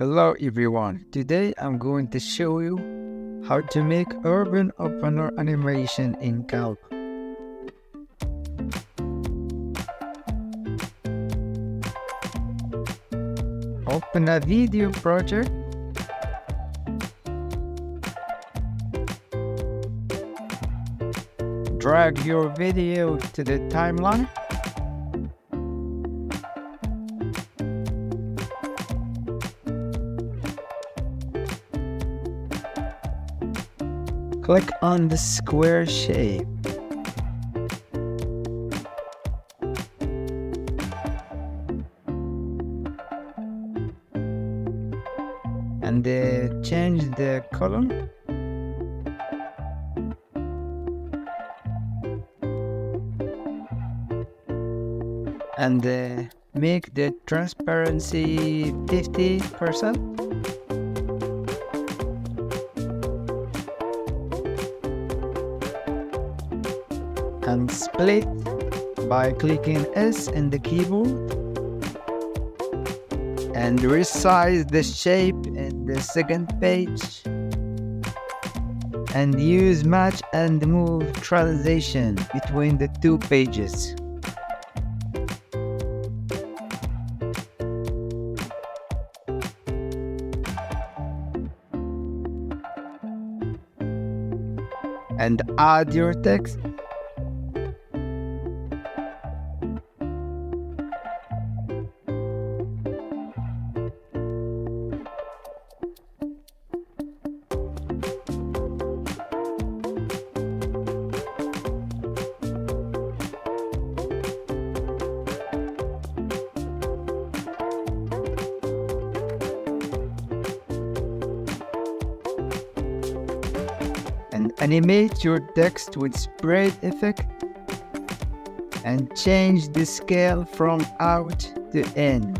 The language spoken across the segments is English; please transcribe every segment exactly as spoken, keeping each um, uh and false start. Hello everyone, today I'm going to show you how to make Urban Opener animation in Canva. Open a video project. Drag your video to the timeline. Click on the square shape. And uh, change the color. And uh, make the transparency fifty percent. And split by clicking S in the keyboard and resize the shape in the second page and use match and move transition between the two pages. And add your text. And animate your text with spread effect and change the scale from out to in.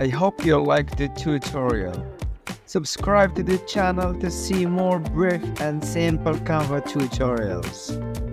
I hope you liked the tutorial. Subscribe to the channel to see more brief and simple Canva tutorials.